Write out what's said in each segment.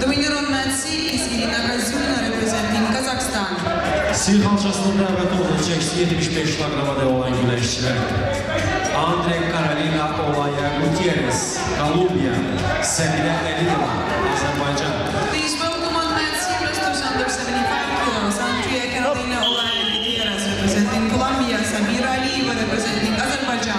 Dominion Matsi is Nina Emma representing Kazakhstan. Silvan Chasn'da ve olacak 75 kilogramda olan güreşçiler Andre Carolina Olaia Gutierrez, Kolombiya, Semira Elidova, Azerbaycan. Please welcome on mat series to under 75 kilos, Andre Carolina Olaia Gutierrez representing Colombia, Samira Aliyeva representing Azerbaycan.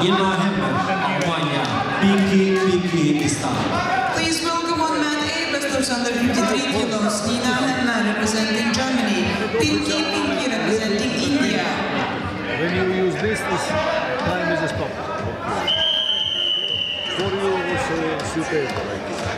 Nina Emma, please welcome on mat A, wrestlers under 53 kilos, Nina Emma representing Germany, Pinky representing India. When you use this time is a stop. For you also super like this.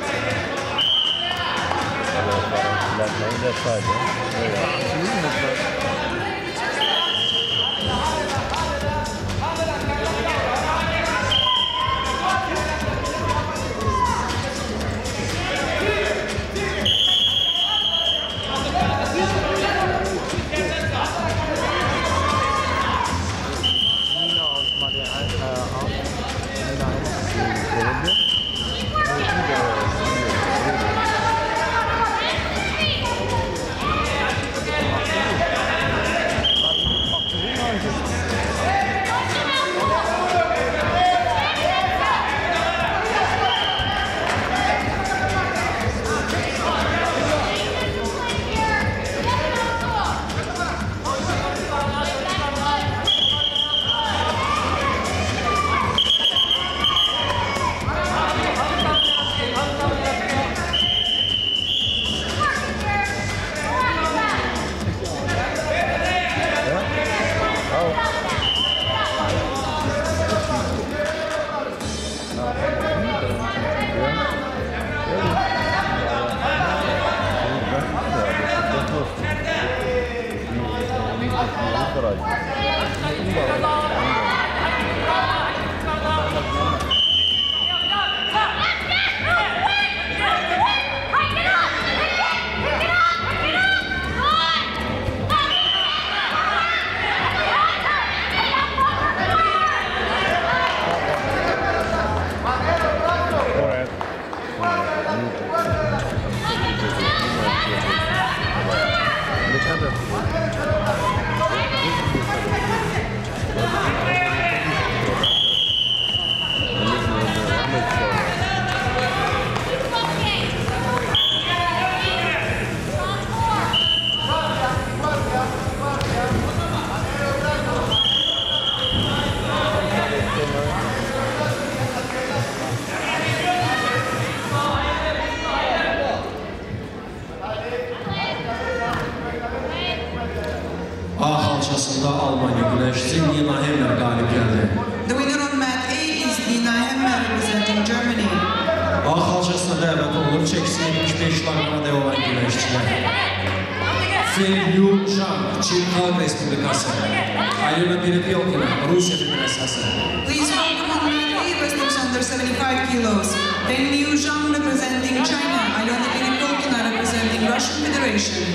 karşısında Almanya güreşçisi Nina Emma galip geldi. The winner on mat A is Nina Emma representing Germany. A halçasına davet olur çekisi 75 dakikada olan güreşçiler. Zhang, Çin Halk Respublikası. Alina Perepelkina, Rusya Federasyası. Please welcome on mat A wrestlers under 75 kilos. Feng Zhang representing China. Alina Perepelkina representing Russian Federation.